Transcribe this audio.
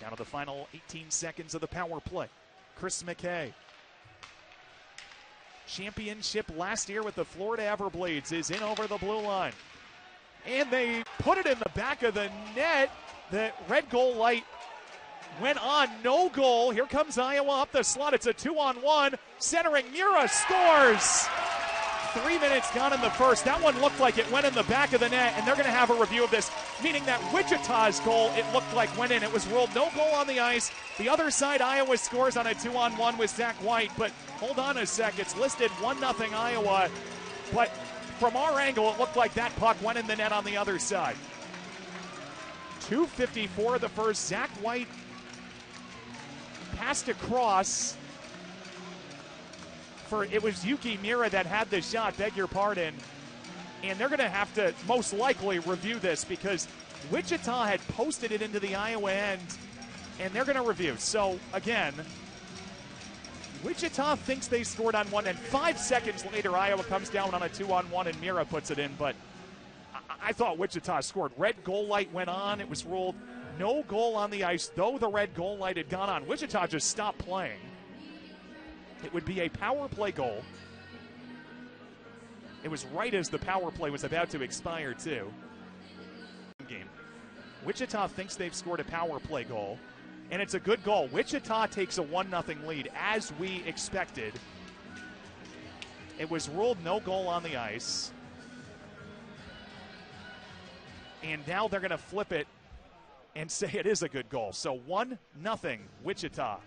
Down to the final 18 seconds of the power play. Chris McKay, championship last year with the Florida Everblades, is in over the blue line. And they put it in the back of the net. The red goal light went on. No goal. Here comes Iowa up the slot. It's a 2-on-1. Centering Mira scores. 3 minutes gone in the first. That one looked like it went in the back of the net, and they're going to have a review of this, meaning that Wichita's goal, it looked like went in. It was ruled no goal on the ice. The other side, Iowa scores on a 2-on-1 with Zach White, but hold on a sec. It's listed 1-0 Iowa, but from our angle, it looked like that puck went in the net on the other side. 2:54 of the first. Zach White passed across. It was Yuki Miura that had the shot, beg your pardon. And they're going to have to most likely review this because Wichita had posted it into the Iowa end, and they're going to review. So, again, Wichita thinks they scored on one, and 5 seconds later, Iowa comes down on a 2-on-1, and Mira puts it in. But I thought Wichita scored. Red goal light went on. It was ruled no goal on the ice, though the red goal light had gone on. Wichita just stopped playing. It would be a power play goal. It was right as the power play was about to expire, too. Game. Wichita thinks they've scored a power play goal, and it's a good goal. Wichita takes a 1-0 lead, as we expected. It was ruled no goal on the ice. And now they're going to flip it and say it is a good goal. So 1-0 Wichita.